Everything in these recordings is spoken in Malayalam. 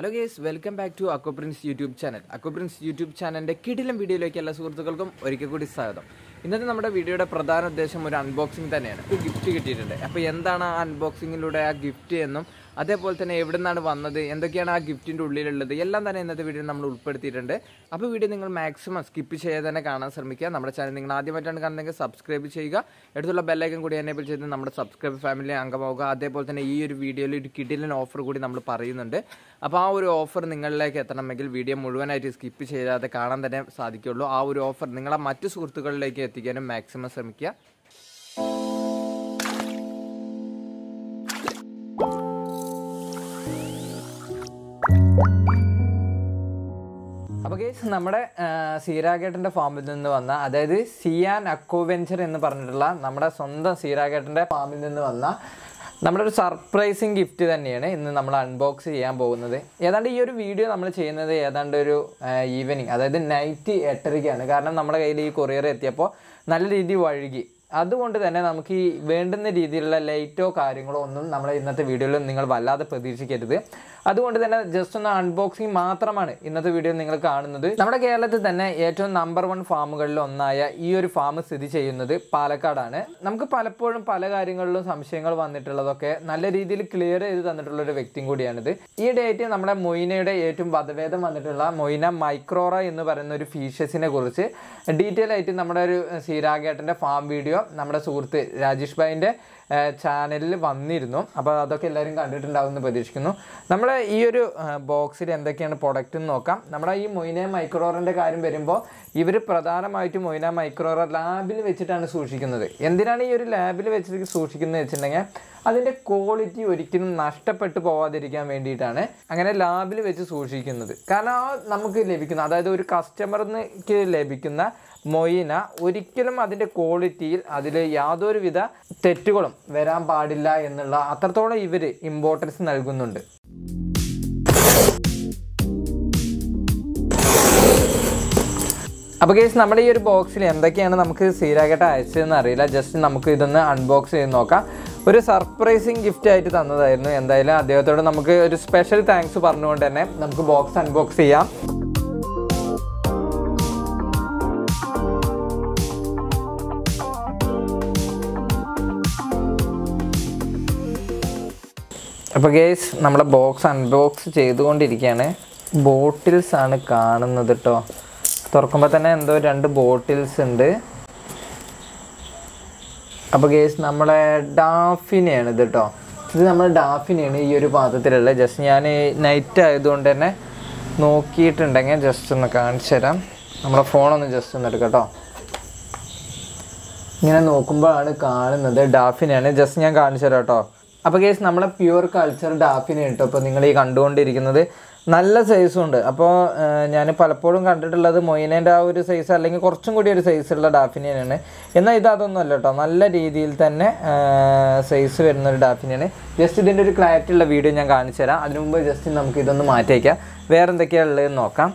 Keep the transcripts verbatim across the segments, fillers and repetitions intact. Hello guys, welcome back to Aquaprince YouTube channel. Aquaprince YouTube ചാനലിൻ്റെ കിടിലം വീഡിയോയിലേക്ക് എല്ലാ സുഹൃത്തുക്കൾക്കും ഒരിക്കൽ കൂടി സ്വാഗതം. ഇന്നത്തെ നമ്മുടെ വീഡിയോയുടെ പ്രധാന ഉദ്ദേശം ഒരു അൺബോക്സിംഗ് തന്നെയാണ്. ഒരു ഗിഫ്റ്റ് കിട്ടിയിട്ടുണ്ട്. അപ്പോൾ എന്താണ് ആ അൺബോക്സിങ്ങിലൂടെ ആ ഗിഫ്റ്റ് എന്നും അതേപോലെ തന്നെ എവിടെ നിന്നാണ് വന്നത്, എന്തൊക്കെയാണ് ആ ഗിഫ്റ്റിൻ്റെ ഉള്ളിലുള്ളത് എല്ലാം തന്നെ ഇന്നത്തെ വീഡിയോ നമ്മൾ ഉൾപ്പെടുത്തിയിട്ടുണ്ട്. അപ്പോൾ വീഡിയോ നിങ്ങൾ മാക്സിമം സ്കിപ്പ് ചെയ്യാതെ തന്നെ കാണാൻ ശ്രമിക്കുക. നമ്മുടെ ചാനൽ നിങ്ങൾ ആദ്യമായിട്ടാണ് കാണുന്നതെങ്കിൽ സബ്സ്ക്രൈബ് ചെയ്യുക. അടുത്തുള്ള ബെല്ലൈക്കൻ കൂടി എനേബിൾ ചെയ്ത് നമ്മുടെ സബ്സ്ക്രൈബ് ഫാമിലി അംഗമാവുക. അതേപോലെ തന്നെ ഈ ഒരു വീഡിയോയിൽ ഒരു കിഡിലൻ ഓഫർ കൂടി നമ്മൾ പറയുന്നുണ്ട്. അപ്പോൾ ആ ഒരു ഓഫർ നിങ്ങളിലേക്ക് എത്തണമെങ്കിൽ വീഡിയോ മുഴുവനായിട്ട് സ്കിപ്പ് ചെയ്യാതെ കാണാൻ തന്നെ സാധിക്കുള്ളൂ. ആ ഒരു ഓഫർ നിങ്ങളെ മറ്റു സുഹൃത്തുക്കളിലേക്ക് എത്തിക്കാനും മാക്സിമം ശ്രമിക്കുക. അപ്പോൾ ഗേസ്, നമ്മുടെ സീരാഗേട്ടൻ്റെ ഫാമിൽ നിന്ന് വന്ന, അതായത് സിയാൻ അക്വാവെഞ്ചർ എന്ന് പറഞ്ഞിട്ടുള്ള നമ്മുടെ സ്വന്തം സീരാഗേട്ടൻ്റെ ഫാമിൽ നിന്ന് വന്ന നമ്മുടെ ഒരു സർപ്രൈസിങ് ഗിഫ്റ്റ് തന്നെയാണ് ഇന്ന് നമ്മൾ അൺബോക്സ് ചെയ്യാൻ പോകുന്നത്. ഏതാണ്ട് ഈ ഒരു വീഡിയോ നമ്മൾ ചെയ്യുന്നത് ഏതാണ്ട് ഒരു ഈവനിങ്, അതായത് നൈറ്റ് എട്ടരയ്ക്കാണ്. കാരണം നമ്മുടെ കയ്യിൽ ഈ കൊറിയർ എത്തിയപ്പോൾ നല്ല രീതിയിൽ വഴുകി. അതുകൊണ്ട് തന്നെ നമുക്ക് ഈ വേണ്ടുന്ന രീതിയിലുള്ള ലൈറ്റോ കാര്യങ്ങളോ ഒന്നും നമ്മൾ ഇന്നത്തെ വീഡിയോയിൽ നിങ്ങൾ വല്ലാതെ പ്രതീക്ഷിക്കരുത്. അതുകൊണ്ട് തന്നെ ജസ്റ്റ് ഒന്ന് അൺബോക്സിങ് മാത്രമാണ് ഇന്നത്തെ വീഡിയോ നിങ്ങൾ കാണുന്നത്. നമ്മുടെ കേരളത്തിൽ തന്നെ ഏറ്റവും നമ്പർ വൺ ഫാമുകളിൽ ഒന്നായ ഈ ഒരു ഫാം സ്ഥിതി ചെയ്യുന്നത് പാലക്കാടാണ്. നമുക്ക് പലപ്പോഴും പല കാര്യങ്ങളിലും സംശയങ്ങൾ വന്നിട്ടുള്ളതൊക്കെ നല്ല രീതിയിൽ ക്ലിയർ ചെയ്ത് തന്നിട്ടുള്ള ഒരു വ്യക്തിയും കൂടിയാണിത്. ഈ ഡേറ്റ് നമ്മുടെ മൊയിനയുടെ ഏറ്റവും വധഭേദം വന്നിട്ടുള്ള മൊയിന മൈക്രോറ എന്ന് പറയുന്ന ഒരു ഫീഷസിനെ കുറിച്ച് ഡീറ്റെയിൽ ആയിട്ട് നമ്മുടെ ഒരു സീരാഗേട്ടൻ്റെ ഫാം വീഡിയോ നമ്മുടെ സുഹൃത്ത് രാജേഷ് ഭായിൻ്റെ ചാനലിൽ വന്നിരുന്നു. അപ്പോൾ അതൊക്കെ എല്ലാവരും കണ്ടിട്ടുണ്ടാവുമെന്ന് പ്രതീക്ഷിക്കുന്നു. നമ്മുടെ ഈ ഒരു ബോക്സിൽ എന്തൊക്കെയാണ് പ്രൊഡക്റ്റ് എന്ന് നോക്കാം. നമ്മുടെ ഈ മൊയിന മൈക്രോറിൻ്റെ കാര്യം വരുമ്പോൾ ഇവർ പ്രധാനമായിട്ടും മൊയിന മൈക്രോറ ലാബിൽ വെച്ചിട്ടാണ് സൂക്ഷിക്കുന്നത്. എന്തിനാണ് ഈ ഒരു ലാബിൽ വെച്ചിട്ട് സൂക്ഷിക്കുന്നത് വെച്ചിട്ടുണ്ടെങ്കിൽ അതിൻ്റെ ക്വാളിറ്റി ഒരിക്കലും നഷ്ടപ്പെട്ടു പോവാതിരിക്കാൻ വേണ്ടിയിട്ടാണ് അങ്ങനെ ലാബിൽ വെച്ച് സൂക്ഷിക്കുന്നത്. കാരണം നമുക്ക് ലഭിക്കുന്ന, അതായത് ഒരു കസ്റ്റമറിന് ലഭിക്കുന്ന മൊയിന ഒരിക്കലും അതിൻ്റെ ക്വാളിറ്റിയിൽ അതിൽ യാതൊരുവിധ തെറ്റുകളും വരാൻ പാടില്ല എന്നുള്ള അത്രത്തോളം ഇവർ ഇമ്പോർട്ടൻസ് നൽകുന്നുണ്ട്. അപ്പോൾ ഗൈസ്, നമ്മുടെ ഈ ഒരു ബോക്സിൽ എന്തൊക്കെയാണ് നമുക്ക് സീരാഗേട്ട അയച്ചതെന്ന് അറിയില്ല. ജസ്റ്റ് നമുക്ക് ഇതൊന്ന് അൺബോക്സ് ചെയ്ത് നോക്കാം. ഒരു സർപ്രൈസിങ് ഗിഫ്റ്റ് ആയിട്ട് തന്നതായിരുന്നു. എന്തായാലും അദ്ദേഹത്തോട് നമുക്ക് ഒരു സ്പെഷ്യൽ താങ്ക്സ് പറഞ്ഞുകൊണ്ട് തന്നെ നമുക്ക് ബോക്സ് അൺബോക്സ് ചെയ്യാം. അപ്പോൾ ഗൈസ്, നമ്മുടെ ബോക്സ് അൺബോക്സ് ചെയ്തുകൊണ്ടിരിക്കുകയാണ്. ബോട്ടിൽസ് ആണ് കാണുന്നത് കേട്ടോ. തുറക്കുമ്പോൾ തന്നെ എന്തോ രണ്ട് ബോട്ടിൽസ് ഉണ്ട്. അപ്പോൾ ഗൈസ്, നമ്മളെ ഡാഫിനെയാണ് ഇത് കേട്ടോ. ഇത് നമ്മുടെ ഡാഫിനെയാണ് ഈ ഒരു പാത്രത്തിലുള്ളത്. ജസ്റ്റ് ഞാൻ നൈറ്റ് ആയതുകൊണ്ട് തന്നെ നോക്കിയിട്ടുണ്ടെങ്കിൽ ജസ്റ്റ് ഒന്ന് കാണിച്ചു തരാം. നമ്മുടെ ഫോണൊന്ന് ജസ്റ്റ് ഒന്ന് എടുക്കാം കേട്ടോ. ഇങ്ങനെ നോക്കുമ്പോഴാണ് കാണുന്നത് ഡാഫിനെയാണ്. ജസ്റ്റ് ഞാൻ കാണിച്ചു തരാം കേട്ടോ. അപ്പോൾ ഗൈസ്, നമ്മളെ പ്യുവർ കൾച്ചർ ഡാഫിനെ കേട്ടോ അപ്പോൾ നിങ്ങൾ ഈ കണ്ടുകൊണ്ടിരിക്കുന്നത്. നല്ല സൈസും ഉണ്ട്. അപ്പോൾ ഞാൻ പലപ്പോഴും കണ്ടിട്ടുള്ളത് മൊയിനേൻ്റെ ആ ഒരു സൈസ് അല്ലെങ്കിൽ കുറച്ചും കൂടി ഒരു സൈസുള്ള ഡാഫിനെയാണ്. എന്നാൽ ഇത് അതൊന്നും അല്ല കേട്ടോ. നല്ല രീതിയിൽ തന്നെ സൈസ് വരുന്നൊരു ഡാഫിനെയാണ്. ജസ്റ്റ് ഇതിൻ്റെ ഒരു ക്ലാരിറ്റി ഉള്ള വീഡിയോ ഞാൻ കാണിച്ചു തരാം. അതിനു മുമ്പ് ജസ്റ്റ് നമുക്ക് ഇതൊന്ന് മാറ്റിയേക്കാം. വേറെ എന്തൊക്കെയാണ് ഉള്ളതെന്ന് നോക്കാം.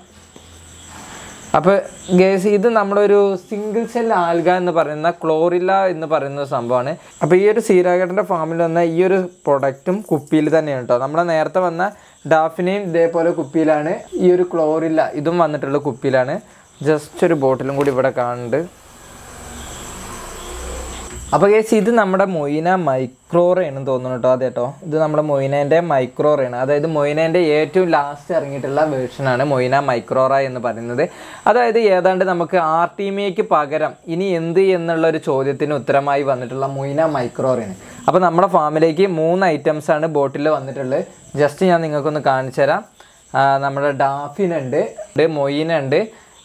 അപ്പോൾ ഗേസ്, ഇത് നമ്മളൊരു സിംഗിൾ സെൽ ആൽഗ എന്ന് പറയുന്ന ക്ലോറില്ല എന്ന് പറയുന്ന സംഭവമാണ്. അപ്പോൾ ഈ ഒരു സീരാഗേട്ടൻ്റെ ഫാമിൽ വന്ന ഈ ഒരു പ്രൊഡക്റ്റും കുപ്പിയിൽ തന്നെയാണ് കേട്ടോ. നമ്മളെ നേരത്തെ വന്ന ഡാഫിനെയും ഇതേപോലെ കുപ്പിയിലാണ്. ഈ ഒരു ക്ലോറില്ല ഇതും വന്നിട്ടുള്ള കുപ്പിയിലാണ്. ജസ്റ്റ് ഒരു ബോട്ടിലും കൂടി ഇവിടെ കാണുന്നുണ്ട്. അപ്പോൾ ഗേസ്, ഇത് നമ്മുടെ മൊയിന മൈക്രോറയാണ് തോന്നുന്നു കേട്ടോ. അതെ കേട്ടോ, ഇത് നമ്മുടെ മൊയിനേൻ്റെ മൈക്രോറയാണ്. അതായത് മൊയിനേൻ്റെ ഏറ്റവും ലാസ്റ്റ് ഇറങ്ങിയിട്ടുള്ള വേർഷനാണ് മൊയിന മൈക്രോറ എന്ന് പറയുന്നത്. അതായത് ഏതാണ്ട് നമുക്ക് ആർ ടി എമ്മിക്ക് പകരം ഇനി എന്ത് എന്നുള്ളൊരു ചോദ്യത്തിന് ഉത്തരമായി വന്നിട്ടുള്ള മൊയിന മൈക്രോറയാണ്. അപ്പോൾ നമ്മുടെ ഫാമിലേക്ക് മൂന്ന് ഐറ്റംസാണ് ബോട്ടിൽ വന്നിട്ടുള്ളത്. ജസ്റ്റ് ഞാൻ നിങ്ങൾക്കൊന്ന് കാണിച്ചു തരാം. നമ്മുടെ ഡാഫിനുണ്ട്, മൊയിനുണ്ട്,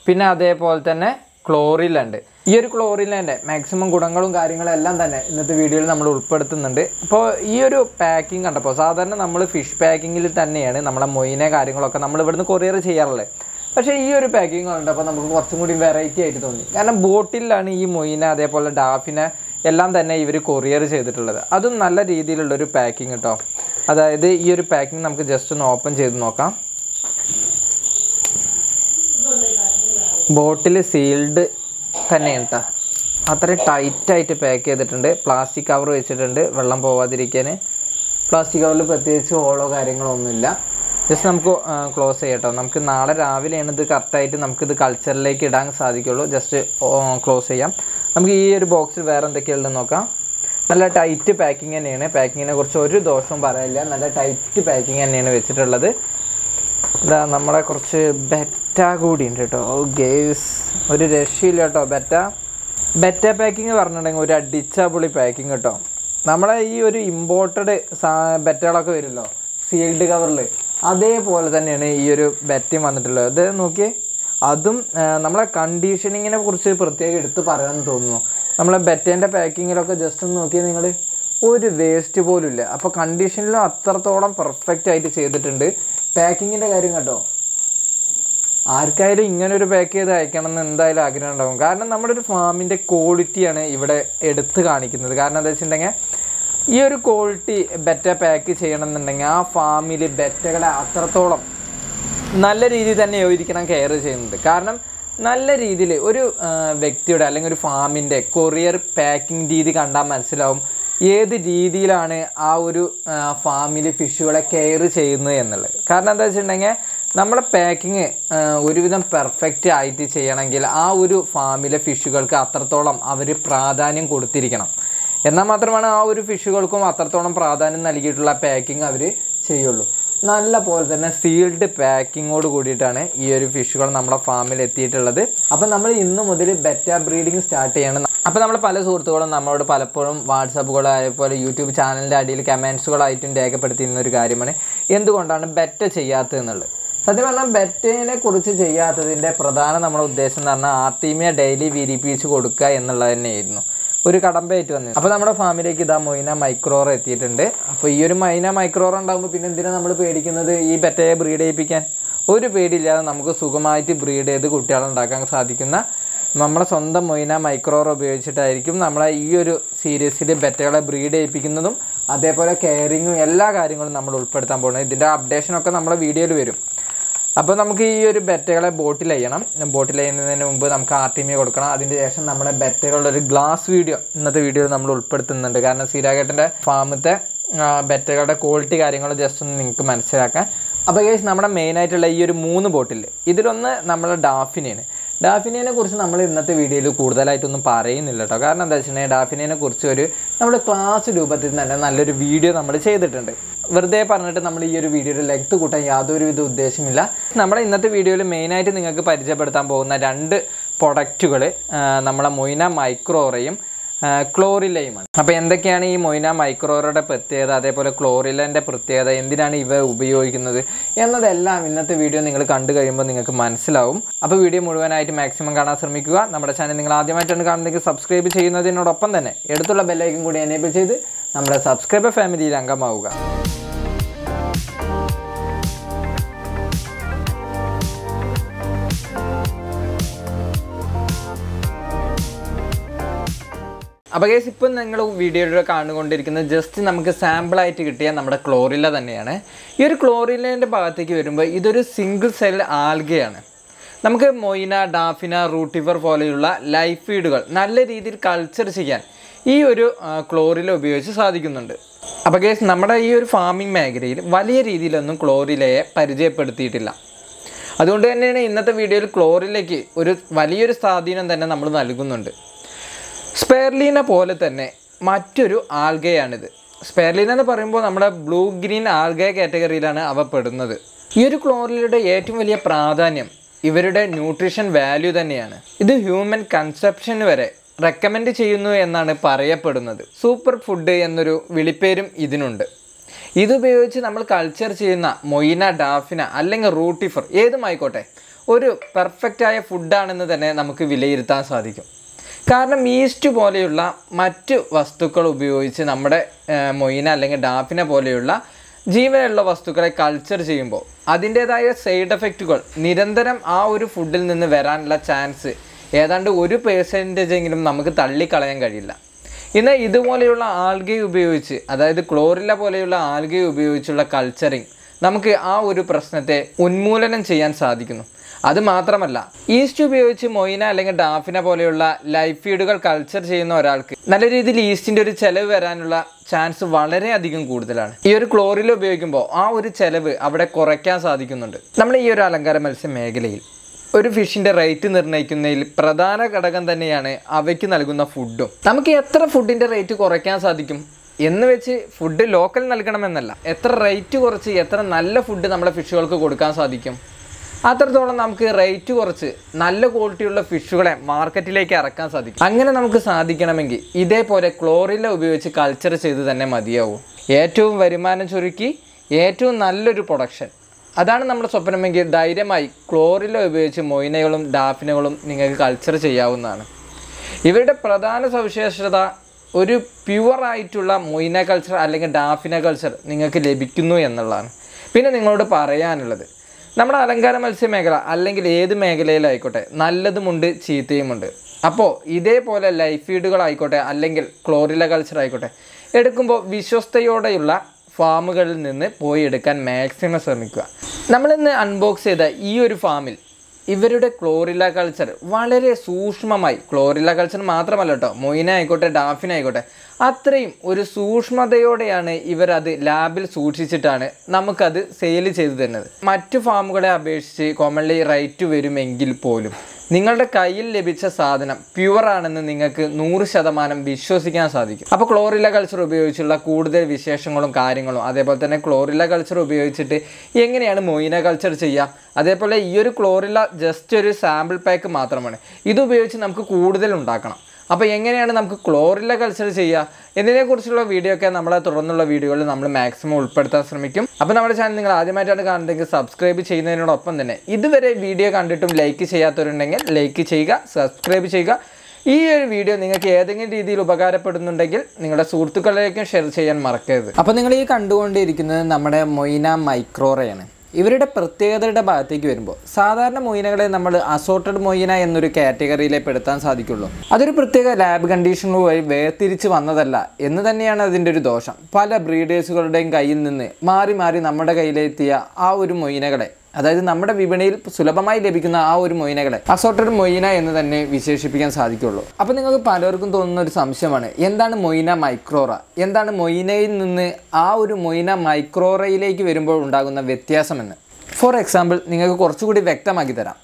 പിന്നെ അതേപോലെ തന്നെ ക്ലോറിലുണ്ട്. ഈ ഒരു ക്ലോറിലൻ്റെ മാക്സിമം ഗുണങ്ങളും കാര്യങ്ങളും എല്ലാം തന്നെ ഇന്നത്തെ വീഡിയോയിൽ നമ്മൾ ഉൾപ്പെടുത്തുന്നുണ്ട്. അപ്പോൾ ഈ ഒരു പാക്കിംഗ് കണ്ടപ്പോൾ, സാധാരണ നമ്മൾ ഫിഷ് പാക്കിങ്ങിൽ തന്നെയാണ് നമ്മളെ മൊയിനെ കാര്യങ്ങളൊക്കെ നമ്മൾ ഇവിടുന്ന് കൊറിയർ ചെയ്യാറുള്ളത്. പക്ഷേ ഈ ഒരു പാക്കിംഗ് കണ്ടപ്പോൾ നമുക്ക് കുറച്ചും കൂടി വെറൈറ്റി ആയിട്ട് തോന്നി. കാരണം ബോട്ടിലാണ് ഈ മൊയിനെ അതേപോലെ ഡാഫിനെ എല്ലാം തന്നെ ഇവർ കൊറിയർ ചെയ്തിട്ടുള്ളത്. അതും നല്ല രീതിയിലുള്ളൊരു പാക്കിംഗ് കേട്ടോ. അതായത് ഈ ഒരു പാക്കിംഗ് നമുക്ക് ജസ്റ്റ് ഒന്ന് ഓപ്പൺ ചെയ്ത് നോക്കാം. ബോട്ടിൽ സീൽഡ് തന്നെയാണ് കേട്ടോ. അത്ര ടൈറ്റായിട്ട് പാക്ക് ചെയ്തിട്ടുണ്ട്. പ്ലാസ്റ്റിക് കവർ വെച്ചിട്ടുണ്ട് വെള്ളം പോവാതിരിക്കാൻ. പ്ലാസ്റ്റിക് കവറിൽ പ്രത്യേകിച്ച് ഓളോ കാര്യങ്ങളോ ഒന്നുമില്ല. ജസ്റ്റ് നമുക്ക് ക്ലോസ് ചെയ്യാം കേട്ടോ. നമുക്ക് നാളെ രാവിലെയാണ് ഇത് കറക്റ്റായിട്ട് നമുക്കിത് കൾച്ചറിലേക്ക് ഇടാൻ സാധിക്കുള്ളൂ. ജസ്റ്റ് ക്ലോസ് ചെയ്യാം. നമുക്ക് ഈ ഒരു ബോക്സിൽ വേറെ എന്തൊക്കെയുള്ളതെന്ന് നോക്കാം. നല്ല ടൈറ്റ് പാക്കിങ് തന്നെയാണ്. പാക്കിങ്ങിനെ കുറിച്ച് ഒരു ദോഷവും പറയില്ല. നല്ല ടൈറ്റ് പാക്കിങ് തന്നെയാണ് വെച്ചിട്ടുള്ളത്. ഇതാ നമ്മളെ കുറച്ച് ബെറ്റ കൂടി ഉണ്ട് കേട്ടോ. ഗേസ് ഒരു രക്ഷയില്ല കേട്ടോ. ബെറ്റ ബെറ്റ പാക്കിങ് പറഞ്ഞിട്ടുണ്ടെങ്കിൽ ഒരു അടിച്ചാപൊളി പാക്കിങ് കേട്ടോ. നമ്മളെ ഈ ഒരു ഇമ്പോർട്ടഡ് ബെറ്റകളൊക്കെ വരുമല്ലോ സീൽഡ് കവറിൽ, അതേപോലെ തന്നെയാണ് ഈ ഒരു ബെറ്റയും വന്നിട്ടുള്ളത്. ഇത് നോക്കിയേ, അതും നമ്മളെ കണ്ടീഷനിങ്ങിനെ കുറിച്ച് പ്രത്യേകം എടുത്ത് പറയാമെന്ന് തോന്നുന്നു. നമ്മളെ ബെറ്റേൻ്റെ പാക്കിങ്ങിലൊക്കെ ജസ്റ്റ് ഒന്ന് നോക്കിയാൽ നിങ്ങൾ ഒരു വേസ്റ്റ് പോലും ഇല്ല. അപ്പോൾ കണ്ടീഷനിലും അത്രത്തോളം പെർഫെക്റ്റ് ആയിട്ട് ചെയ്തിട്ടുണ്ട് പാക്കിങ്ങിൻ്റെ കാര്യം കേട്ടോ. ആർക്കായാലും ഇങ്ങനൊരു പാക്ക് ചെയ്ത് അയക്കണം എന്ന് എന്തായാലും ആഗ്രഹം ഉണ്ടാകും. കാരണം നമ്മുടെ ഒരു ഫാമിൻ്റെ ക്വാളിറ്റിയാണ് ഇവിടെ എടുത്ത് കാണിക്കുന്നത്. കാരണം എന്താ വെച്ചിട്ടുണ്ടെങ്കിൽ ഈ ഒരു ക്വാളിറ്റി ബെറ്റ പാക്ക് ചെയ്യണം എന്നുണ്ടെങ്കിൽ ആ ഫാമിൽ ബെറ്റകളെ അത്രത്തോളം നല്ല രീതിയിൽ തന്നെ യോജിക്കണം കെയർ ചെയ്യുന്നത്. കാരണം നല്ല രീതിയിൽ ഒരു വ്യക്തിയുടെ അല്ലെങ്കിൽ ഒരു ഫാമിൻ്റെ കൊറിയർ പാക്കിംഗ് രീതി കണ്ടാൽ മനസ്സിലാവും ഏത് രീതിയിലാണ് ആ ഒരു ഫാമിൽ ഫിഷുകളെ കെയർ ചെയ്യുന്നത് എന്നുള്ളത്. കാരണം എന്താ വെച്ചിട്ടുണ്ടെങ്കിൽ നമ്മുടെ പാക്കിങ് ഒരുവിധം പെർഫെക്റ്റ് ആയിട്ട് ചെയ്യണമെങ്കിൽ ആ ഒരു ഫാമിലെ ഫിഷുകൾക്ക് അത്രത്തോളം അവർ പ്രാധാന്യം കൊടുത്തിരിക്കണം. എന്നാൽ മാത്രമാണ് ആ ഒരു ഫിഷുകൾക്കും അത്രത്തോളം പ്രാധാന്യം നൽകിയിട്ടുള്ള പാക്കിങ് അവർ ചെയ്യുള്ളൂ. നല്ല പോലെ തന്നെ സീൽഡ് പാക്കിങ്ങോട് കൂടിയിട്ടാണ് ഈ ഒരു ഫിഷുകൾ നമ്മുടെ ഫാമിൽ എത്തിയിട്ടുള്ളത്. അപ്പോൾ നമ്മൾ ഇന്ന് മുതൽ ബെറ്റ ബ്രീഡിങ് സ്റ്റാർട്ട് ചെയ്യണം. അപ്പോൾ നമ്മൾ പല സുഹൃത്തുക്കളും നമ്മളോട് പലപ്പോഴും വാട്സാപ്പുകളോ അതേപോലെ യൂട്യൂബ് ചാനലിൻ്റെ അടിയിൽ കമൻസുകളായിട്ടും രേഖപ്പെടുത്തിയിരുന്ന ഒരു കാര്യമാണ് എന്തുകൊണ്ടാണ് ബെറ്റ ചെയ്യാത്തതെന്നുള്ളത്. സത്യം പറഞ്ഞാൽ ബെറ്റേനെ കുറിച്ച് ചെയ്യാത്തതിൻ്റെ പ്രധാന നമ്മുടെ ഉദ്ദേശം എന്ന് പറഞ്ഞാൽ ആർട്ടീമിയ ഡെയിലി വിരിപ്പിച്ച് കൊടുക്കുക എന്നുള്ളത് തന്നെയായിരുന്നു. ഒരു കടമ്പയായിട്ട് വന്നത്. അപ്പോൾ നമ്മുടെ ഫാമിലേക്ക് ഇതാ മൊയിന മൈക്രോറ എത്തിയിട്ടുണ്ട്. അപ്പോൾ ഈ ഒരു മൊയിന മൈക്രോറ ഉണ്ടാകുമ്പോൾ പിന്നെ എന്തിനാണ് നമ്മൾ പേടിക്കുന്നത്? ഈ ബെറ്റയെ ബ്രീഡ് ചെയ്യിപ്പിക്കാൻ ഒരു പേടിയില്ലാതെ നമുക്ക് സുഖമായിട്ട് ബ്രീഡ് ചെയ്ത് കുട്ടികളെ ഉണ്ടാക്കാൻ സാധിക്കുന്ന നമ്മുടെ സ്വന്തം മൊയിന മൈക്രോറ ഉപയോഗിച്ചിട്ടായിരിക്കും നമ്മളെ ഈ ഒരു സീരീസിൽ ബെറ്റകളെ ബ്രീഡ് ചെയ്യിപ്പിക്കുന്നതും അതേപോലെ കെയറിങ്ങും എല്ലാ കാര്യങ്ങളും നമ്മൾ ഉൾപ്പെടുത്താൻ പോകുന്നത്. ഇതിൻ്റെ അപ്ഡേഷനൊക്കെ നമ്മുടെ വീഡിയോയിൽ വരും. അപ്പോൾ നമുക്ക് ഈ ഒരു ബെറ്റകളെ ബോട്ടിൽ ചെയ്യണം. ബോട്ടിൽ ചെയ്യുന്നതിന് മുമ്പ് നമുക്ക് ആർട്ടിമിയ കൊടുക്കണം. അതിന് ശേഷം നമ്മുടെ ബെറ്റകളുടെ ഒരു ഗ്ലാസ് വീഡിയോ ഇന്നത്തെ വീഡിയോയിൽ നമ്മൾ ഉൾപ്പെടുത്തുന്നുണ്ട്. കാരണം സീരാഗേട്ടൻ്റെ ഫാമത്തെ ബെറ്റകളുടെ ക്വാളിറ്റി കാര്യങ്ങൾ ജസ്റ്റ് ഒന്ന് നിങ്ങൾക്ക് മനസ്സിലാക്കാൻ. അപ്പോൾ ഗൈസ് നമ്മുടെ മെയിനായിട്ടുള്ള ഈ ഒരു മൂന്ന് ബോട്ടിൽ ഇതിലൊന്ന് നമ്മുടെ ഡാഫിനിയാണ്. ഡാഫിനിയെ കുറിച്ച് നമ്മൾ ഇന്നത്തെ വീഡിയോയിൽ കൂടുതലായിട്ടൊന്നും പറയുന്നില്ല കേട്ടോ. കാരണം എന്താ വെച്ചിട്ടുണ്ടെങ്കിൽ ഡാഫിനിയെ കുറിച്ച് ഒരു നമ്മുടെ ക്ലാസ് രൂപത്തിൽ തന്നെ നല്ലൊരു വീഡിയോ നമ്മൾ ചെയ്തിട്ടുണ്ട്. വെറുതെ പറഞ്ഞിട്ട് നമ്മൾ ഈ ഒരു വീഡിയോയുടെ ലെങ്ത് കൂട്ടാൻ യാതൊരു വിധ ഉദ്ദേശമില്ല. നമ്മുടെ ഇന്നത്തെ വീഡിയോയിൽ മെയിനായിട്ട് നിങ്ങൾക്ക് പരിചയപ്പെടുത്താൻ പോകുന്ന രണ്ട് പ്രൊഡക്റ്റുകൾ നമ്മളെ മൊയിന മൈക്രോറയും ക്ലോറില്ലയുമാണ്. അപ്പോൾ എന്തൊക്കെയാണ് ഈ മൊയിന മൈക്രോറയുടെ പ്രത്യേകത, അതേപോലെ ക്ലോറില്ലൻ്റെ പ്രത്യേകത, എന്തിനാണ് ഇവ ഉപയോഗിക്കുന്നത് എന്നതെല്ലാം ഇന്നത്തെ വീഡിയോ നിങ്ങൾ കണ്ടു കഴിയുമ്പോൾ നിങ്ങൾക്ക് മനസ്സിലാവും. അപ്പോൾ വീഡിയോ മുഴുവനായിട്ട് മാക്സിമം കാണാൻ ശ്രമിക്കുക. നമ്മുടെ ചാനൽ നിങ്ങൾ ആദ്യമായിട്ടാണ് കാണുന്നതെങ്കിൽ സബ്സ്ക്രൈബ് ചെയ്യുന്നതിനോടൊപ്പം തന്നെ എടുത്തുള്ള ബെല്ലൈക്കൻ കൂടി എനേബിൾ ചെയ്ത് നമ്മുടെ സബ്സ്ക്രൈബർ ഫാമിലിയിൽ അംഗമാവുക. അപ്പോൾ ഗൈസ് ഇപ്പം നിങ്ങൾ വീഡിയോയിലൂടെ കണ്ടുകൊണ്ടിരിക്കുന്നത് ജസ്റ്റ് നമുക്ക് സാമ്പിളായിട്ട് കിട്ടിയ നമ്മുടെ ക്ലോറില്ല തന്നെയാണ്. ഈ ഒരു ക്ലോറില്ലേൻ്റെ ഭാഗത്തേക്ക് വരുമ്പോൾ ഇതൊരു സിംഗിൾ സെൽ ആൽഗയാണ്. നമുക്ക് മൊയിന, ഡാഫിന, റൂട്ടിഫർ പോലെയുള്ള ലൈഫ് ഫീഡുകൾ നല്ല രീതിയിൽ കൾച്ചർ ചെയ്യാൻ ഈ ഒരു ക്ലോറില്ല ഉപയോഗിച്ച് സാധിക്കുന്നുണ്ട്. അപ്പോൾ ഗൈസ് നമ്മുടെ ഈ ഒരു ഫാമിംഗ് മേഖലയിൽ വലിയ രീതിയിലൊന്നും ക്ലോറില്ലയെ പരിചയപ്പെടുത്തിയിട്ടില്ല. അതുകൊണ്ട് തന്നെയാണ് ഇന്നത്തെ വീഡിയോയിൽ ക്ലോറില്ലയ്ക്ക് ഒരു വലിയൊരു സ്വാധീനം തന്നെ നമ്മൾ നൽകുന്നുണ്ട്. സ്പെർലിനെ പോലെ തന്നെ മറ്റൊരു ആൽഗയാണിത്. സ്പെർലിന എന്ന് പറയുമ്പോൾ നമ്മുടെ ബ്ലൂ ഗ്രീൻ ആൽഗയ കാറ്റഗറിയിലാണ് അവ പെടുന്നത്. ഈ ഒരു ക്ലോറില്ലയുടെ ഏറ്റവും വലിയ പ്രാധാന്യം ഇവരുടെ ന്യൂട്രീഷൻ വാല്യൂ തന്നെയാണ്. ഇത് ഹ്യൂമൻ കൺസപ്ഷൻ വരെ റെക്കമെൻഡ് ചെയ്യുന്നു എന്നാണ് പറയപ്പെടുന്നത്. സൂപ്പർ ഫുഡ് എന്നൊരു വിളിപ്പേരും ഇതിനുണ്ട്. ഇതുപയോഗിച്ച് നമ്മൾ കൾച്ചർ ചെയ്യുന്ന മൊയിന, ഡാഫിന അല്ലെങ്കിൽ റൂട്ടിഫർ ഏതുമായിക്കോട്ടെ ഒരു പെർഫെക്റ്റായ ഫുഡാണെന്ന് തന്നെ നമുക്ക് വിലയിരുത്താൻ സാധിക്കും. കാരണം ഈസ്റ്റ് പോലെയുള്ള മറ്റ് വസ്തുക്കൾ ഉപയോഗിച്ച് നമ്മുടെ മൊയിന അല്ലെങ്കിൽ ഡാഫിന പോലെയുള്ള ജീവനുള്ള വസ്തുക്കളെ കൾച്ചർ ചെയ്യുമ്പോൾ അതിൻ്റേതായ സൈഡ് എഫക്റ്റുകൾ നിരന്തരം ആ ഒരു ഫുഡിൽ നിന്ന് വരാനുള്ള ചാൻസ് ഏതാണ്ട് ഒരു പേഴ്സൻറ്റേജെങ്കിലും നമുക്ക് തള്ളിക്കളയാൻ കഴിയില്ല. ഇന്ന് ഇതുപോലെയുള്ള ആൽഗയെ ഉപയോഗിച്ച്, അതായത് ക്ലോറില്ല പോലെയുള്ള ആൽഗയെ ഉപയോഗിച്ചുള്ള കൾച്ചറിങ് നമുക്ക് ആ ഒരു പ്രശ്നത്തെ ഉന്മൂലനം ചെയ്യാൻ സാധിക്കുന്നു. അത് മാത്രമല്ല ഈസ്റ്റ് ഉപയോഗിച്ച് മൊയിന അല്ലെങ്കിൽ ഡാഫിനെ പോലെയുള്ള ലൈഫ് ഫീഡുകൾ കൾച്ചർ ചെയ്യുന്ന ഒരാൾക്ക് നല്ല രീതിയിൽ ഈസ്റ്റിന്റെ ഒരു ചെലവ് വരാനുള്ള ചാൻസ് വളരെ അധികം കൂടുതലാണ്. ഈ ഒരു ക്ലോറിൽ ഉപയോഗിക്കുമ്പോൾ ആ ഒരു ചെലവ് അവിടെ കുറയ്ക്കാൻ സാധിക്കുന്നുണ്ട്. നമ്മൾ ഈ ഒരു അലങ്കാര മത്സ്യ മേഖലയിൽ ഒരു ഫിഷിൻ്റെ റേറ്റ് നിർണ്ണയിക്കുന്നതിൽ പ്രധാന ഘടകം തന്നെയാണ് അവയ്ക്ക് നൽകുന്ന ഫുഡും. നമുക്ക് എത്ര ഫുഡിൻ്റെ റേറ്റ് കുറയ്ക്കാൻ സാധിക്കും എന്ന് വെച്ച് ഫുഡ് ലോക്കൽ നൽകണമെന്നല്ല, എത്ര റേറ്റ് കുറച്ച് എത്ര നല്ല ഫുഡ് നമ്മളെ ഫിഷുകൾക്ക് കൊടുക്കാൻ സാധിക്കും അത്രത്തോളം നമുക്ക് റേറ്റ് കുറച്ച് നല്ല ക്വാളിറ്റിയുള്ള ഫിഷുകളെ മാർക്കറ്റിലേക്ക് ഇറക്കാൻ സാധിക്കും. അങ്ങനെ നമുക്ക് സാധിക്കണമെങ്കിൽ ഇതേപോലെ ക്ലോറില്ല ഉപയോഗിച്ച് കൾച്ചർ ചെയ്ത് തന്നെ മതിയാവും. ഏറ്റവും വരുമാനം ചുരുക്കി ഏറ്റവും നല്ലൊരു പ്രൊഡക്ഷൻ, അതാണ് നമ്മുടെ സ്വപ്നമെങ്കിൽ ധൈര്യമായി ക്ലോറില്ല ഉപയോഗിച്ച് മൊയിനകളും ഡാഫിനുകളും നിങ്ങൾക്ക് കൾച്ചർ ചെയ്യാവുന്നതാണ്. ഇവരുടെ പ്രധാന സവിശേഷത ഒരു പ്യുവറായിട്ടുള്ള മൊയിന കൾച്ചർ അല്ലെങ്കിൽ ഡാഫിന കൾച്ചർ നിങ്ങൾക്ക് ലഭിക്കുന്നു എന്നുള്ളതാണ്. പിന്നെ നിങ്ങളോട് പറയാനുള്ളത്, നമ്മുടെ അലങ്കാര മത്സ്യ മേഖല അല്ലെങ്കിൽ ഏത് മേഖലയിലായിക്കോട്ടെ നല്ലതുമുണ്ട് ചീത്തയുമുണ്ട്. അപ്പോൾ ഇതേപോലെ ലൈഫ് ഫീഡുകളായിക്കോട്ടെ അല്ലെങ്കിൽ ക്ലോറില്ല കൾച്ചർ ആയിക്കോട്ടെ എടുക്കുമ്പോൾ വിശ്വസ്തയോടെയുള്ള ഫാമുകളിൽ നിന്ന് പോയി എടുക്കാൻ മാക്സിമം ശ്രമിക്കുക. നമ്മളിന്ന് അൺബോക്സ് ചെയ്ത ഈ ഒരു ഫാമിൽ ഇവരുടെ ക്ലോറില്ല കൾച്ചർ വളരെ സൂക്ഷ്മമായി, ക്ലോറില്ല കൾച്ചർ മാത്രമല്ല കേട്ടോ, മൊയിന ആയിക്കോട്ടെ ഡാഫിൻ ആയിക്കോട്ടെ അത്രയും ഒരു സൂക്ഷ്മതയോടെയാണ് ഇവരത് ലാബിൽ സൂക്ഷിച്ചിട്ടാണ് നമുക്കത് സെയിൽ ചെയ്തു തരുന്നത്. മറ്റു ഫാമുകളെ അപേക്ഷിച്ച് കോമൺലി റേറ്റ് വരുമെങ്കിൽ പോലും നിങ്ങളുടെ കയ്യിൽ ലഭിച്ച സാധനം പ്യുവറാണെന്ന് നിങ്ങൾക്ക് നൂറ് ശതമാനം വിശ്വസിക്കാൻ സാധിക്കും. അപ്പോൾ ക്ലോറില്ല കൾച്ചർ ഉപയോഗിച്ചുള്ള കൂടുതൽ വിശേഷങ്ങളും കാര്യങ്ങളും, അതേപോലെ തന്നെ ക്ലോറില്ല കൾച്ചർ ഉപയോഗിച്ചിട്ട് എങ്ങനെയാണ് മൊയിന കൾച്ചർ ചെയ്യുക, അതേപോലെ ഈ ഒരു ക്ലോറില്ല ജസ്റ്റ് ഒരു സാമ്പിൾ പാക്ക് മാത്രമാണ്, ഇതുപയോഗിച്ച് നമുക്ക് കൂടുതൽ ഉണ്ടാക്കണം. അപ്പോൾ എങ്ങനെയാണ് നമുക്ക് ക്ലോറില്ല കൾച്ചർ ചെയ്യുക എന്നതിനെക്കുറിച്ചുള്ള വീഡിയോ ഒക്കെ നമ്മളെ തുടർന്നുള്ള വീഡിയോകളിൽ നമ്മൾ മാക്സിമം ഉൾപ്പെടുത്താൻ ശ്രമിക്കും. അപ്പോൾ നമ്മുടെ ചാനൽ നിങ്ങൾ ആദ്യമായിട്ടാണ് കാണുന്നതെങ്കിൽ സബ്സ്ക്രൈബ് ചെയ്യുന്നതിനോടൊപ്പം തന്നെ ഇതുവരെ വീഡിയോ കണ്ടിട്ടും ലൈക്ക് ചെയ്യാത്തവരുണ്ടെങ്കിൽ ലൈക്ക് ചെയ്യുക, സബ്സ്ക്രൈബ് ചെയ്യുക. ഈ ഒരു വീഡിയോ നിങ്ങൾക്ക് ഏതെങ്കിലും രീതിയിൽ ഉപകാരപ്പെടുന്നുണ്ടെങ്കിൽ നിങ്ങളുടെ സുഹൃത്തുക്കളിലേക്കും ഷെയർ ചെയ്യാൻ മറക്കരുത്. അപ്പോൾ നിങ്ങൾ ഈ കണ്ടുകൊണ്ടിരിക്കുന്നത് നമ്മുടെ മൊയിന മൈക്രോറയാണ്. ഇവരുടെ പ്രത്യേകതയുടെ ഭാഗത്തേക്ക് വരുമ്പോൾ സാധാരണ മൊയിനകളെ നമ്മൾ അസോർട്ടഡ് മൊയിന എന്നൊരു കാറ്റഗറിയിലേ പെടുത്താൻ സാധിക്കുള്ളൂ. അതൊരു പ്രത്യേക ലാബ് കണ്ടീഷനുകൾ വഴി വേർതിരിച്ച് വന്നതല്ല എന്ന് തന്നെയാണ് അതിൻ്റെ ഒരു ദോഷം. പല ബ്രീഡേഴ്സുകളുടെയും കയ്യിൽ നിന്ന് മാറി മാറി നമ്മുടെ കയ്യിലെത്തിയ ആ ഒരു മൊയിനകളെ, അതായത് നമ്മുടെ വിപണിയിൽ സുലഭമായി ലഭിക്കുന്ന ആ ഒരു മൊയിനകളെ അസോർട്ടഡ് മൊയിന എന്ന് തന്നെ വിശേഷിപ്പിക്കാൻ സാധിക്കുള്ളൂ. അപ്പോൾ നിങ്ങൾക്ക് പലർക്കും തോന്നുന്ന ഒരു സംശയമാണ്, എന്താണ് മൊയിന മൈക്രോറ, എന്താണ് മൊയിനയിൽ നിന്ന് ആ ഒരു മൊയിന മൈക്രോറയിലേക്ക് വരുമ്പോൾ ഉണ്ടാകുന്ന വ്യത്യാസമെന്ന്. ഫോർ എക്സാമ്പിൾ നിങ്ങൾക്ക് കുറച്ചുകൂടി വ്യക്തമാക്കി തരാം.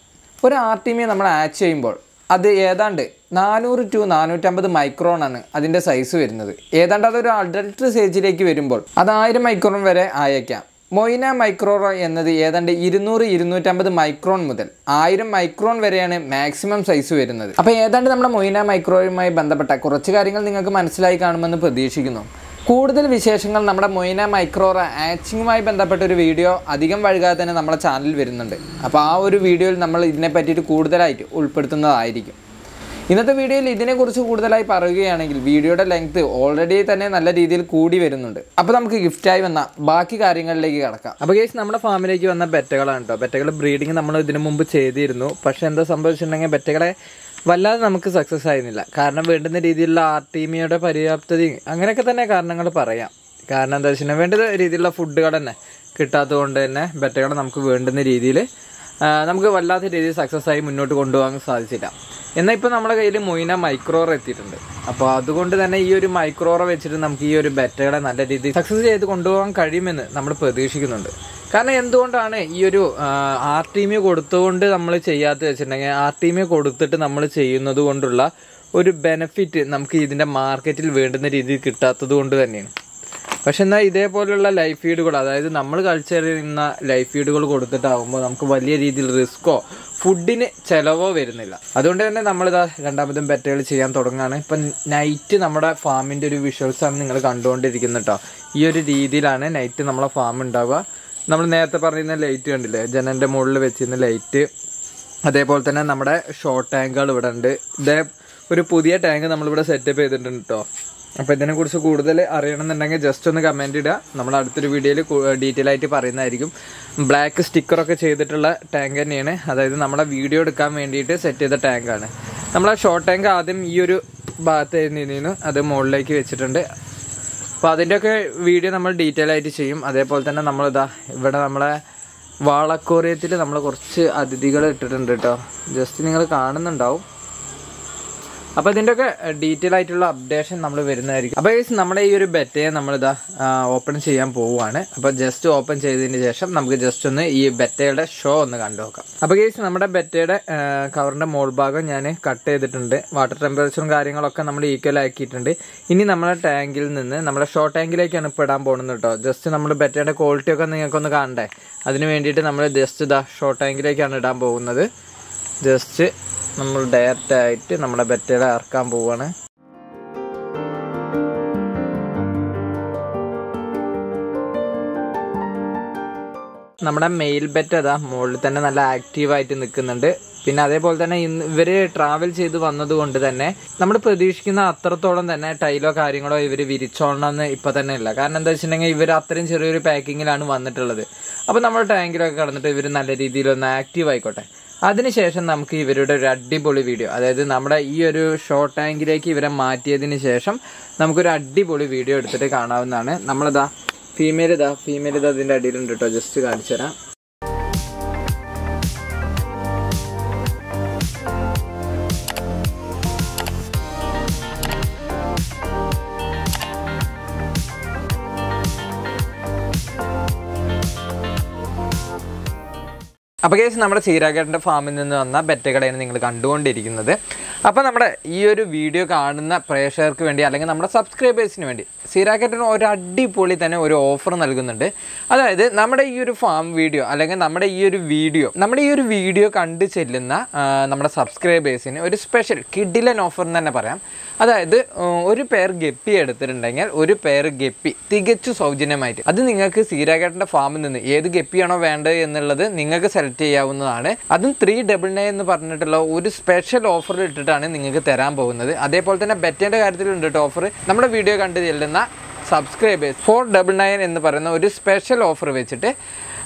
ഒരു ആർട്ടിമിയെ നമ്മൾ ആച്ച് ചെയ്യുമ്പോൾ അത് ഏതാണ്ട് നാനൂറ് ടു നാനൂറ്റമ്പത് മൈക്രോണാണ് അതിൻ്റെ സൈസ് വരുന്നത്. ഏതാണ്ട് അതൊരു അഡൾട്ട് സ്റ്റേജിലേക്ക് വരുമ്പോൾ അത് ആയിരം മൈക്രോൺ വരെ ആയേക്കാം. മൊയിന മൈക്രോറ എന്നത് ഏതാണ്ട് ഇരുന്നൂറ് ഇരുന്നൂറ്റമ്പത് മൈക്രോൺ മുതൽ ആയിരം മൈക്രോൺ വരെയാണ് മാക്സിമം സൈസ് വരുന്നത്. അപ്പോൾ ഏതാണ്ട് നമ്മുടെ മൊയിന മൈക്രോയുമായി ബന്ധപ്പെട്ട കുറച്ച് കാര്യങ്ങൾ നിങ്ങൾക്ക് മനസ്സിലായി കാണുമെന്ന് പ്രതീക്ഷിക്കുന്നു. കൂടുതൽ വിശേഷങ്ങൾ നമ്മുടെ മൊയിന മൈക്രോറ ആച്ചിങ്ങുമായി ബന്ധപ്പെട്ട ഒരു വീഡിയോ അധികം വൈകാതെ തന്നെ നമ്മുടെ ചാനലിൽ വരുന്നുണ്ട്. അപ്പോൾ ആ ഒരു വീഡിയോയിൽ നമ്മൾ ഇതിനെ പറ്റിയിട്ട് കൂടുതലായിട്ട് ഉൾപ്പെടുത്തുന്നതായിരിക്കും. ഇന്നത്തെ വീഡിയോയിൽ ഇതിനെക്കുറിച്ച് കൂടുതലായി പറയുകയാണെങ്കിൽ വീഡിയോയുടെ ലെങ്ത് ഓൾറെഡി തന്നെ നല്ല രീതിയിൽ കൂടി വരുന്നുണ്ട്. അപ്പോൾ നമുക്ക് ഗിഫ്റ്റായി വന്ന ബാക്കി കാര്യങ്ങളിലേക്ക് കിടക്കാം. അപ്പോൾ ഗൈസ്, നമ്മുടെ ഫാമിലേക്ക് വന്ന ബെറ്റകളാണ് കേട്ടോ. ബെറ്റകൾ ബ്രീഡിങ് നമ്മൾ ഇതിനു മുമ്പ് ചെയ്തിരുന്നു. പക്ഷേ എന്താ സംഭവിച്ചിട്ടുണ്ടെങ്കിൽ ബെറ്റകളെ വല്ലാതെ നമുക്ക് സക്സസ് ആയിരുന്നില്ല. കാരണം വേണ്ടുന്ന രീതിയിലുള്ള ആർട്ടീമിയുടെ പര്യാപ്തതയും അങ്ങനെയൊക്കെ തന്നെ കാരണങ്ങൾ പറയാം. കാരണം എന്താ വെച്ചിട്ടുണ്ടെങ്കിൽ വേണ്ടുന്ന രീതിയിലുള്ള ഫുഡുകൾ തന്നെ കിട്ടാത്തത് കൊണ്ട് തന്നെ ബെറ്റകളെ നമുക്ക് വേണ്ടുന്ന രീതിയിൽ നമുക്ക് വല്ലാത്ത രീതിയിൽ സക്സസ് ആയി മുന്നോട്ട് കൊണ്ടുപോകാൻ സാധിച്ചില്ല. എന്നാൽ ഇപ്പോൾ നമ്മുടെ കയ്യിൽ മൊയിന മൈക്രോറ എത്തിയിട്ടുണ്ട്. അപ്പോൾ അതുകൊണ്ട് തന്നെ ഈ ഒരു മൈക്രോറ വെച്ചിട്ട് നമുക്ക് ഈ ഒരു ബെറ്റകളെ നല്ല രീതിയിൽ സക്സസ് ചെയ്ത് കൊണ്ടുപോകാൻ കഴിയുമെന്ന് നമ്മൾ പ്രതീക്ഷിക്കുന്നുണ്ട്. കാരണം എന്തുകൊണ്ടാണ് ഈ ഒരു ആർട്ടീമിയ കൊടുത്തുകൊണ്ട് നമ്മൾ ചെയ്യാത്ത വെച്ചിട്ടുണ്ടെങ്കിൽ ആർട്ടീമിയ കൊടുത്തിട്ട് നമ്മൾ ചെയ്യുന്നത് കൊണ്ടുള്ള ഒരു ബെനിഫിറ്റ് നമുക്ക് ഇതിൻ്റെ മാർക്കറ്റിൽ വേണ്ടുന്ന രീതിയിൽ കിട്ടാത്തത് കൊണ്ട് തന്നെയാണ്. പക്ഷെ എന്നാൽ ഇതേപോലെയുള്ള ലൈഫ് ഫീഡുകൾ, അതായത് നമ്മൾ കൾച്ചർ ചെയ്യുന്ന ലൈഫ് ഫീഡുകൾ കൊടുത്തിട്ടാകുമ്പോൾ നമുക്ക് വലിയ രീതിയിൽ റിസ്ക്കോ ഫുഡിന് ചിലവോ വരുന്നില്ല. അതുകൊണ്ട് തന്നെ നമ്മളിതാ രണ്ടാമതും ബെറ്റകൾ ചെയ്യാൻ തുടങ്ങുകയാണ്. ഇപ്പം നൈറ്റ് നമ്മുടെ ഫാമിൻ്റെ ഒരു വിഷ്വൽസാണ് നിങ്ങൾ കണ്ടുകൊണ്ടിരിക്കുന്നത് കേട്ടോ. ഈ ഒരു രീതിയിലാണ് നൈറ്റ് നമ്മളെ ഫാം ഉണ്ടാവുക. നമ്മൾ നേരത്തെ പറയുന്ന ലൈറ്റ് കണ്ടില്ലേ, ജനലിൻ്റെ മുകളിൽ വെച്ചിരുന്ന ലൈറ്റ്, അതേപോലെ തന്നെ നമ്മുടെ ഷോർട്ട് ടാങ്കുകൾ ഇവിടെ ഉണ്ട്. ഇതേ ഒരു പുതിയ ടാങ്ക് നമ്മളിവിടെ സെറ്റപ്പ് ചെയ്തിട്ടുണ്ട് കേട്ടോ. അപ്പോൾ ഇതിനെക്കുറിച്ച് കൂടുതൽ അറിയണമെന്നുണ്ടെങ്കിൽ ജസ്റ്റ് ഒന്ന് കമൻറ്റ് ഇടുക. നമ്മൾ അടുത്തൊരു വീഡിയോയിൽ ഡീറ്റെയിൽ ആയിട്ട് പറയുന്നതായിരിക്കും. ബ്ലാക്ക് സ്റ്റിക്കറൊക്കെ ചെയ്തിട്ടുള്ള ടാങ്ക് തന്നെയാണ്. അതായത് നമ്മളെ വീഡിയോ എടുക്കാൻ വേണ്ടിയിട്ട് സെറ്റ് ചെയ്ത ടാങ്കാണ്. നമ്മൾ ആ ഷോർട്ട് ടാങ്ക് ആദ്യം ഈ ഒരു ഭാഗത്തായിരുന്നു, അത് മുകളിലേക്ക് വെച്ചിട്ടുണ്ട്. അപ്പോൾ അതിൻ്റെയൊക്കെ വീഡിയോ നമ്മൾ ഡീറ്റെയിൽ ആയിട്ട് ചെയ്യും. അതേപോലെ തന്നെ നമ്മളിതാ ഇവിടെ നമ്മളെ വാളക്കോറിയത്തിൽ നമ്മൾ കുറച്ച് അതിഥികൾ ഇട്ടിട്ടുണ്ട് കേട്ടോ, ജസ്റ്റ് നിങ്ങൾ കാണുന്നുണ്ടാവും. അപ്പോൾ ഇതിൻ്റെയൊക്കെ ഡീറ്റെയിൽ ആയിട്ടുള്ള അപ്ഡേഷൻ നമ്മൾ വരുന്നതായിരിക്കും. അപ്പോൾ ഗൈസ് നമ്മുടെ ഈ ഒരു ബെറ്റയെ നമ്മളിതാ ഓപ്പൺ ചെയ്യാൻ പോവുകയാണ്. അപ്പോൾ ജസ്റ്റ് ഓപ്പൺ ചെയ്തതിന് ശേഷം നമുക്ക് ജസ്റ്റ് ഒന്ന് ഈ ബെറ്റയുടെ ഷോ ഒന്ന് കണ്ടു നോക്കാം. അപ്പോൾ ഗൈസ് നമ്മുടെ ബെറ്റയുടെ കവറിൻ്റെ മോൾ ഭാഗം ഞാൻ കട്ട് ചെയ്തിട്ടുണ്ട്, വാട്ടർ ടെമ്പറേച്ചറും കാര്യങ്ങളൊക്കെ നമ്മൾ ഈക്വൽ ആക്കിയിട്ടുണ്ട്. ഇനി നമ്മുടെ ടാങ്കിൽ നിന്ന് നമ്മുടെ ഷോ ടാങ്കിലേക്കാണ് ഇപ്പോൾ ഇടാൻ പോകുന്നത് കേട്ടോ. ജസ്റ്റ് നമ്മൾ ബെറ്റയുടെ ക്വാളിറ്റിയൊക്കെ നിങ്ങൾക്കൊന്ന് കാണണ്ടേ, അതിന് വേണ്ടിയിട്ട് നമ്മൾ ജസ്റ്റ് ഇതാ ഷോ ടാങ്കിലേക്കാണ് ഇടാൻ പോകുന്നത്. ജസ്റ്റ് നമ്മൾ ഡയറക്റ്റ് ആയിട്ട് നമ്മുടെ ബെറ്റയിൽ ഇറക്കാൻ പോവുകയാണ്. നമ്മുടെ മെയിൽ ബെറ്റ് അതാ മുകളിൽ തന്നെ നല്ല ആക്റ്റീവായിട്ട് നിൽക്കുന്നുണ്ട്. പിന്നെ അതേപോലെ തന്നെ ഇന്ന് ഇവർ ട്രാവൽ ചെയ്ത് വന്നത് കൊണ്ട് തന്നെ നമ്മൾ പ്രതീക്ഷിക്കുന്ന അത്രത്തോളം തന്നെ ടൈലോ കാര്യങ്ങളോ ഇവർ വിരിച്ചോളണമെന്ന് ഇപ്പം തന്നെ ഇല്ല. കാരണം എന്താ വെച്ചിട്ടുണ്ടെങ്കിൽ ഇവർ അത്രയും ചെറിയൊരു പാക്കിങ്ങിലാണ് വന്നിട്ടുള്ളത്. അപ്പോൾ നമ്മുടെ ടാങ്കിലൊക്കെ കടന്നിട്ട് ഇവർ നല്ല രീതിയിലൊന്ന് ആക്റ്റീവ് ആയിക്കോട്ടെ, അതിനുശേഷം നമുക്ക് ഇവരുടെ ഒരു അടിപൊളി വീഡിയോ, അതായത് നമ്മുടെ ഈ ഒരു ഷോർട്ട് ടാങ്കിലേക്ക് ഇവരെ മാറ്റിയതിന് ശേഷം നമുക്കൊരു അടിപൊളി വീഡിയോ എടുത്തിട്ട് കാണാവുന്നതാണ്. നമ്മളിതാ ഫീമെയിൽ ഇതാ ഫീമെയിൽ ഇതാ അതിൻ്റെ അടിയിലുണ്ട് കേട്ടോ, ജസ്റ്റ് കാണിച്ചു തരാം. അപ്പോൾ കേസ് നമ്മുടെ ചീരാഗേട്ടൻ്റെ ഫാമിൽ നിന്ന് വന്ന ബെറ്റകളെയാണ് നിങ്ങൾ കണ്ടുകൊണ്ടിരിക്കുന്നത്. അപ്പോൾ നമ്മുടെ ഈ ഒരു വീഡിയോ കാണുന്ന പ്രേക്ഷകർക്ക് വേണ്ടി അല്ലെങ്കിൽ നമ്മുടെ സബ്സ്ക്രൈബേഴ്സിന് വേണ്ടി ചീരാഗേട്ടന് ഒരു അടിപൊളി തന്നെ ഒരു ഓഫർ നൽകുന്നുണ്ട്. അതായത് നമ്മുടെ ഈ ഒരു ഫാം വീഡിയോ അല്ലെങ്കിൽ നമ്മുടെ ഈ ഒരു വീഡിയോ നമ്മുടെ ഈ ഒരു വീഡിയോ കണ്ടു ചെല്ലുന്ന നമ്മുടെ സബ്സ്ക്രൈബേഴ്സിന് ഒരു സ്പെഷ്യൽ കിഡിലൻ ഓഫർ എന്ന് തന്നെ പറയാം. അതായത് ഒരു പേർ ഗപ്പി എടുത്തിട്ടുണ്ടെങ്കിൽ ഒരു പേർ ഗപ്പി തികച്ചു സൗജന്യമായിട്ട് അത് നിങ്ങൾക്ക് സീരാഗേട്ടൻ്റെ ഫാമിൽ നിന്ന് ഏത് ഗപ്പിയാണോ വേണ്ടത് എന്നുള്ളത് നിങ്ങൾക്ക് സെലക്ട് ചെയ്യാവുന്നതാണ്. അതും ത്രീ ഡബിൾ നയൻ എന്ന് പറഞ്ഞിട്ടുള്ള ഒരു സ്പെഷ്യൽ ഓഫർ ഇട്ടിട്ടാണ് നിങ്ങൾക്ക് തരാൻ പോകുന്നത്. അതേപോലെ തന്നെ ബെറ്റേൻ്റെ കാര്യത്തിലുണ്ട് കേട്ടോ ഓഫർ, നമ്മുടെ വീഡിയോ കണ്ടു ചെല്ലുന്ന സബ്സ്ക്രൈബേഴ്സ് ഫോർ ഡബിൾ നയൻ എന്ന് പറയുന്ന ഒരു സ്പെഷ്യൽ ഓഫർ വെച്ചിട്ട്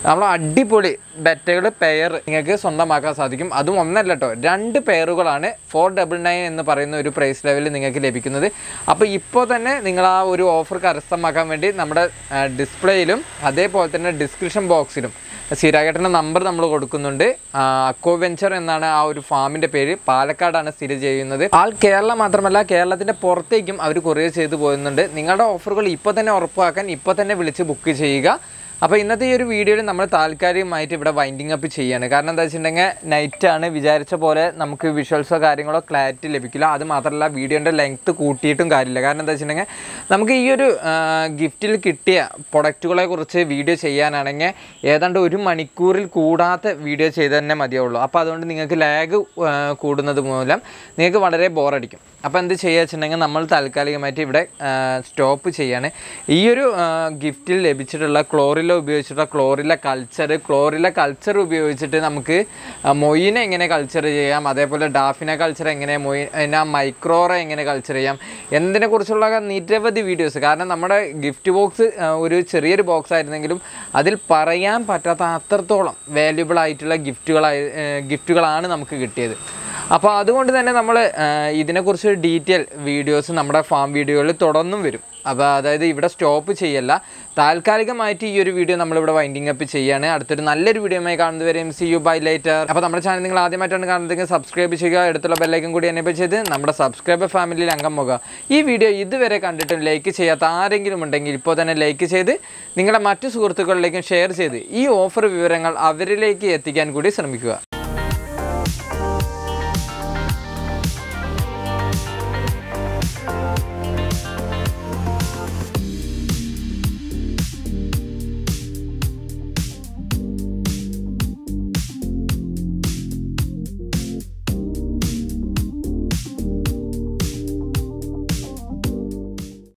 നമ്മൾ അടിപൊളി ബെറ്റകൾ പെയർ നിങ്ങൾക്ക് സ്വന്തമാക്കാൻ സാധിക്കും. അതും ഒന്നല്ല കേട്ടോ, രണ്ട് പെയറുകളാണ് ഫോർ ഡബിൾ നയൻ എന്ന് പറയുന്ന ഒരു പ്രൈസ് ലെവലിൽ നിങ്ങൾക്ക് ലഭിക്കുന്നത്. അപ്പോൾ ഇപ്പോൾ തന്നെ നിങ്ങൾ ആ ഒരു ഓഫർ കരസ്ഥമാക്കാൻ വേണ്ടി നമ്മുടെ ഡിസ്പ്ലേയിലും അതേപോലെ തന്നെ ഡിസ്ക്രിപ്ഷൻ ബോക്സിലും സീരാഗേട്ടൻ്റെ നമ്പർ നമ്മൾ കൊടുക്കുന്നുണ്ട്. അക്വാവെഞ്ചർ എന്നാണ് ആ ഒരു ഫാമിൻ്റെ പേര്, പാലക്കാടാണ് സ്ഥിതി ചെയ്യുന്നത്. ആൾ കേരള മാത്രമല്ല കേരളത്തിൻ്റെ പുറത്തേക്കും അവർ കൊറിയർ ചെയ്തു പോകുന്നുണ്ട്. നിങ്ങളുടെ ഓഫറുകൾ ഇപ്പോൾ തന്നെ ഉറപ്പാക്കാൻ ഇപ്പോൾ തന്നെ വിളിച്ച് ബുക്ക് ചെയ്യുക. അപ്പോൾ ഇന്നത്തെ ഈ ഒരു വീഡിയോയിൽ നമ്മൾ താൽക്കാലികമായിട്ട് ഇവിടെ വൈൻഡിങ് അപ്പ് ചെയ്യാണ്. കാരണം എന്താ വെച്ചിട്ടുണ്ടെങ്കിൽ നൈറ്റാണ്, വിചാരിച്ച പോലെ നമുക്ക് വിഷ്വൽസോ കാര്യങ്ങളോ ക്ലാരിറ്റി ലഭിക്കില്ല. അത് മാത്രമല്ല വീഡിയോൻ്റെ ലെങ്ത്ത് കൂട്ടിയിട്ടും കാര്യമില്ല. കാരണം എന്താ വെച്ചിട്ടുണ്ടെങ്കിൽ നമുക്ക് ഈ ഒരു ഗിഫ്റ്റിൽ കിട്ടിയ പ്രൊഡക്റ്റുകളെ കുറിച്ച് വീഡിയോ ചെയ്യാനാണെങ്കിൽ ഏതാണ്ട് ഒരു മണിക്കൂറിൽ കൂടാത്ത വീഡിയോ ചെയ്ത് തന്നെ മതിയാവുള്ളൂ. അപ്പോൾ അതുകൊണ്ട് നിങ്ങൾക്ക് ലാഗ് കൂടുന്നത് മൂലം നിങ്ങൾക്ക് വളരെ ബോറടിക്കും. അപ്പോൾ എന്ത് ചെയ്യുക വെച്ചിട്ടുണ്ടെങ്കിൽ നമ്മൾ താൽക്കാലികമായിട്ട് ഇവിടെ സ്റ്റോപ്പ് ചെയ്യാണ്. ഈ ഒരു ഗിഫ്റ്റിൽ ലഭിച്ചിട്ടുള്ള ക്ലോറിൽ ഉപയോഗിച്ചിട്ടുള്ള ക്ലോറില്ല കൾച്ചർ ക്ലോറില്ല കൾച്ചർ ഉപയോഗിച്ചിട്ട് നമുക്ക് മൊയിനെ എങ്ങനെ കൾച്ചർ ചെയ്യാം, അതേപോലെ ഡാഫിന കൾച്ചർ എങ്ങനെ, മൊയിന മൈക്രോറ എങ്ങനെ കൾച്ചർ ചെയ്യാം എന്നതിനെ കുറിച്ചുള്ള നിരവധി വീഡിയോസ്. കാരണം നമ്മുടെ ഗിഫ്റ്റ് ബോക്സ് ഒരു ചെറിയൊരു ബോക്സ് ആയിരുന്നെങ്കിലും അതിൽ പറയാൻ പറ്റാത്ത അത്രത്തോളം വാല്യുബിൾ ആയിട്ടുള്ള ഗിഫ്റ്റുകളായി ഗിഫ്റ്റുകളാണ് നമുക്ക് കിട്ടിയത്. അപ്പോൾ അതുകൊണ്ട് തന്നെ നമ്മൾ ഇതിനെക്കുറിച്ച് ഡീറ്റെയിൽ വീഡിയോസ് നമ്മുടെ ഫാം വീഡിയോകളിൽ തുടർന്നും വരും. അപ്പോൾ അതായത് ഇവിടെ സ്റ്റോപ്പ് ചെയ്യല്ല, താൽക്കാലികമായിട്ട് ഈ ഒരു വീഡിയോ നമ്മളിവിടെ വൈൻഡിങ് അപ്പ് ചെയ്യാണ്. അടുത്തൊരു നല്ലൊരു വീഡിയോയുമായി കാണുന്നവരെയും സി യു ബൈ ലേറ്റർ. അപ്പോൾ നമ്മുടെ ചാനൽ നിങ്ങൾ ആദ്യമായിട്ടാണ് കാണുന്നതെങ്കിൽ സബ്സ്ക്രൈബ് ചെയ്യുക, അടുത്തുള്ള ബെല്ലൈക്കൻ കൂടി എനേബിൾ ചെയ്ത് നമ്മുടെ സബ്സ്ക്രൈബർ ഫാമിലിയിൽ അംഗമാകുക. ഈ വീഡിയോ ഇതുവരെ കണ്ടിട്ടും ലൈക്ക് ചെയ്യാത്ത ആരെങ്കിലും ഉണ്ടെങ്കിൽ ഇപ്പോൾ തന്നെ ലൈക്ക് ചെയ്ത് നിങ്ങളുടെ മറ്റു സുഹൃത്തുക്കളിലേക്കും ഷെയർ ചെയ്ത് ഈ ഓഫർ വിവരങ്ങൾ അവരിലേക്ക് എത്തിക്കാൻ കൂടി ശ്രമിക്കുക.